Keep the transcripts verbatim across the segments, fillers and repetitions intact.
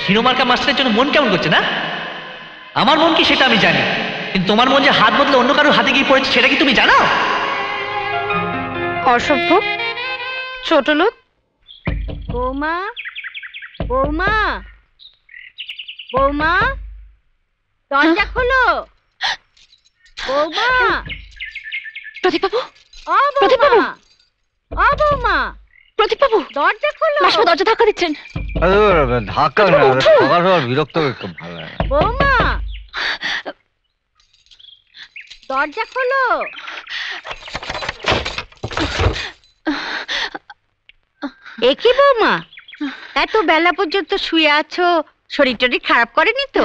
हिरो मार्का master जो मन केमन करছে না আমার মন কি সেটা আমি জানি কিন্তু তোমার মন যে হাত বদলে অন্য কারো হাতে গিয়ে পড়েছে সেটা কি তুমি জানো অসভ্য ছোট লোক বৌমা বৌমা বৌমা দরজা খোলো বৌমা প্রদীপ বাবু ও প্রদীপ বাবু ও বৌমা প্রদীপ বাবু দরজা খোলো মাসি দরজা ধাক্কা দিচ্ছেন अरे ढाका ना ढाका और विरक्त कब भाला है बोमा दरजा खोलो एक ही बोमा ताई तो बेला पर्यंत শুয়ে আছো শরীর টরি খারাপ করেনি তো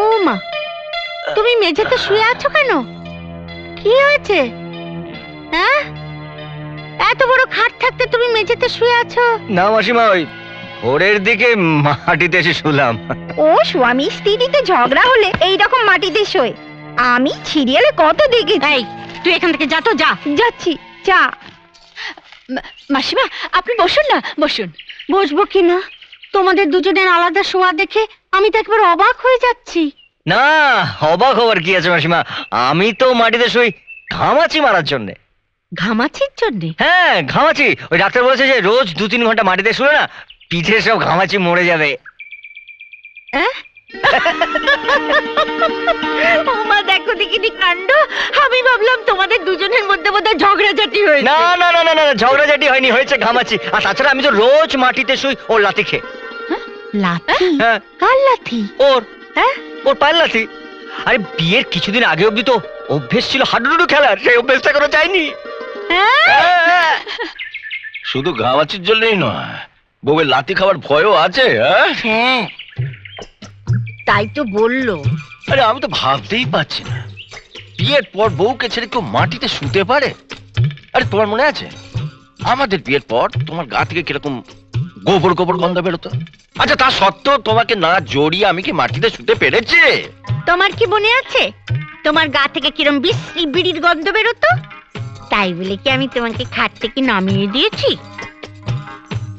ওমা তুমি মেঝেতে শুয়ে আছো কেন কি হয়েছে হ্যাঁ এত বড় খাট থাকতে তুমি মেঝেতে শুয়ে আছো না মাসিমা ওই ঘরের দিকে মাটিতে এসে শুলাম ও স্বামী স্ত্রীতে ঝগড়া হলে এই রকম মাটিতে শুই আমি সিরিয়ালে কত দেখি তাই তুই এখান থেকে যা তো যা যাচ্ছি যা মাসিমা আপনি বসুন না বসুন বসবো কি না তোমাদের দুজনের আলাদা শোয়া দেখে আমি তো একবার অবাক হয়ে যাচ্ছি না অবাক হওয়ার কি আছে মাসিমা আমি তো মাটিতে শুই ঘামাচি মারার জন্য ঘামাচির জন্য হ্যাঁ ঘামাচি ওই ডাক্তার বলেছে যে রোজ দু তিন ঘন্টা মাটিতে শুলে না পিঠে সব ঘামাচি মরে যাবে হ্যাঁ ওমা দেখো দেখি কি কাণ্ড আমি ভাবলাম তোমাদের দুজনের মধ্যে বোধ হয় ঝগড়াঝাটি হয়েছে না না না না না ঝগড়াঝাটি হয়নি হয়েছে ঘামাচি আর তাছাড়া আমি তো রোজ মাটিতে শুই ও লাথি খেয়ে লাথি হ্যাঁ কার লাথি ওর হ্যাঁ ওর পায়ের লাথি আরে বিয়ের কিছুদিন আগে অবধি তো অভ্যেস ছিল হাডুডু খেলার সেই অভ্যেসটা করা যায়নি শুধু ঘামাচির জন্যই নয় বউয়ের লাথি খাওয়ার ভয়ও আছে হ্যাঁ তাই তো বললো আরে আমি তো ভাবতেই পারছি না বিয়ের পর বউকে ছেড়ে কেউ মাটিতে শুতে পারে আরে তোমার মনে আছে আমাদের বিয়ের পর তোমার গা থেকে কিরকম গোবর গোবর গন্ধ বেরোতো আচ্ছা তা সত্ত্বেও তোমাকে না জড়িয়ে আমি কি মাটিতে শুতে পেরেছি তোমার কি মনে আছে তোমার গা থেকে কিরম বিশ্রী বিড়ির গন্ধ বেরোতো তাই বলে কি আমি তোমাকে খাট থেকে নামিয়ে দিয়েছি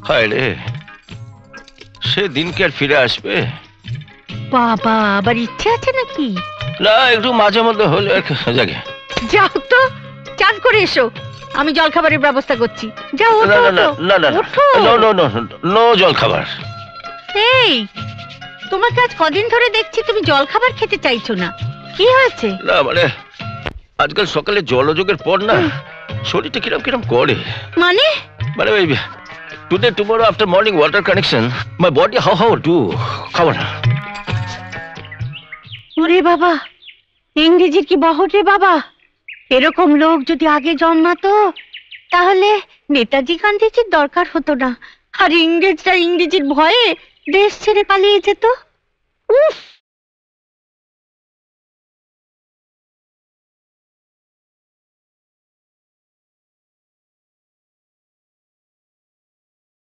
হায় রে সে দিন কি আর ফিরে আসবে বাবা আবার ইচ্ছে আছে নাকি না একটু মাঝে মধ্যে হলে জাগে যাও তো চান করে এসো আমি জল খাবারের ব্যবস্থা করছি যাও ওঠো না না নো জল খাবার এই তোমার কাজ কদিন ধরে দেখছি তুমি জল খাবার খেতে চাইছো না কি হয়েছে না মানে আজকাল সকালে জলযোগের পর না শরীরটা কিরম কিরম করে মানে মানে today tomorrow after morning water connection my body how how to খাওয়া না ওরে বাবা ইংরেজির কি বহর রে বাবা এরকম লোক যদি আগে জন্মাতো তাহলে নেতাজি গান্ধীজির দরকার হতো না আর ইংরেজরা ইংরেজির ভয়ে দেশ ছেড়ে পালিয়ে যেত উফ